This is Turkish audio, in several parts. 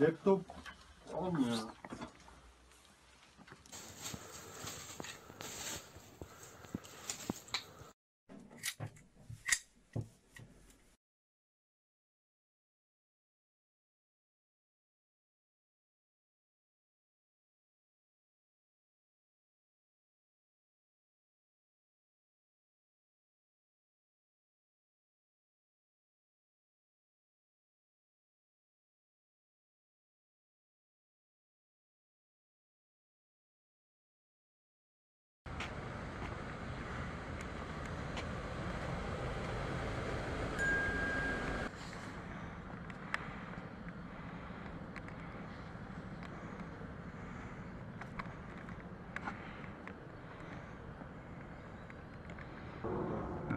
Laptop olmuyor.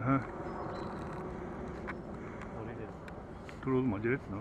Ha. Dur oğlum, acele etme.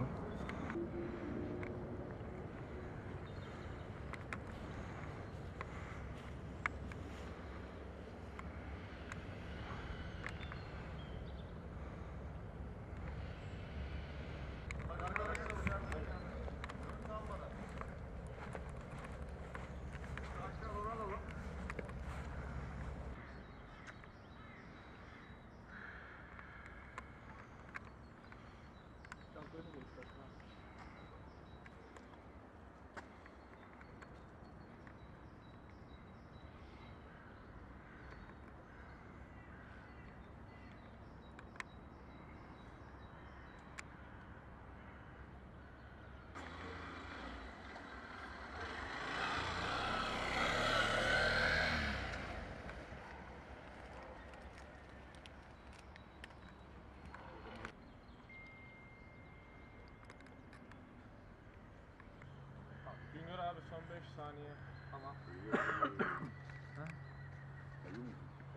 Son 5 saniye. Tamam.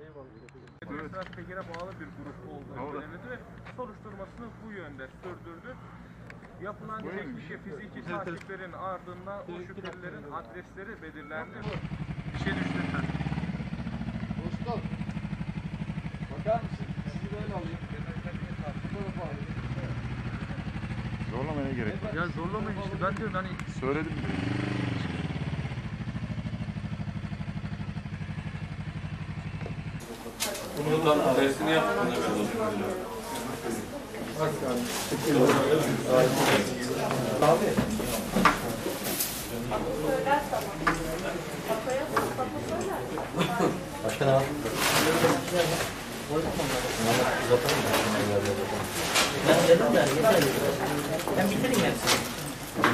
Eyvallah. Esraf Peker'e bağlı bir grup olduğu öğrenildi ve soruşturmasını bu yönde sürdürdü. Yapılan çekişe fiziki takiplerin ardından o şüphelilerin adresleri belirlendi. Bir şey düştü. Dostum. Bakar mısın? Sizi böyle alayım. Zorlamaya gerek var. Ya zorlamayın işte. Ben diyorum hani... Söyledim diyorum. Bunu da dersini yaptığında böyle oluyor. Bak abi. Başka ne var? Ben bitireyim hepsini.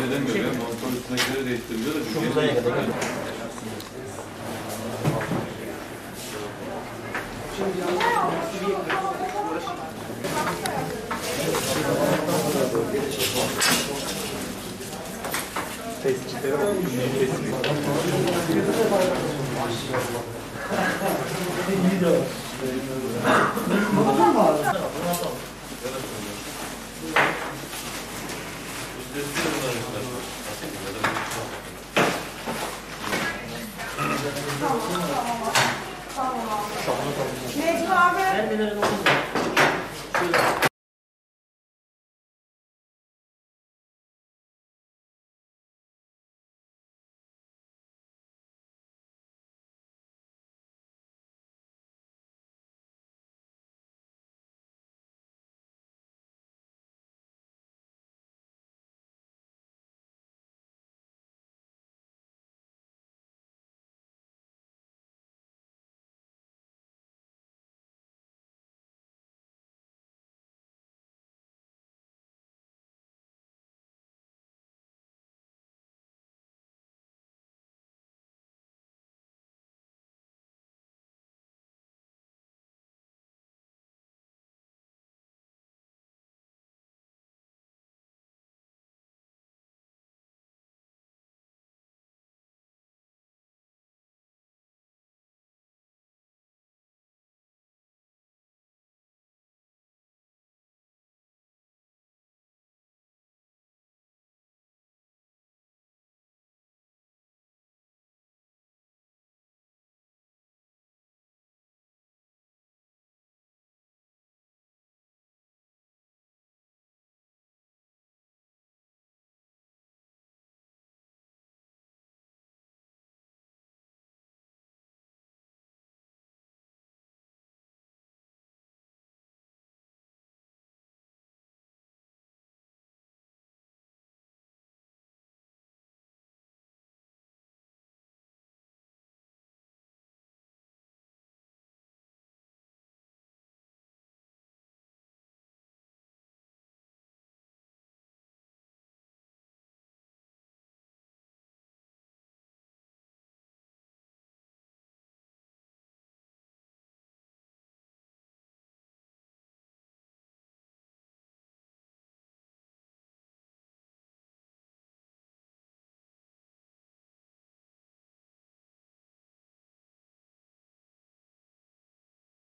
Neden böyle? Monton üstündekileri değiştiriliyor da. Şu uzaya kadar. Şimdi yalnız bir uğraşın. Testçileri var. Tamam. Mecbur abi. Vermelerin olsun. Şöyle.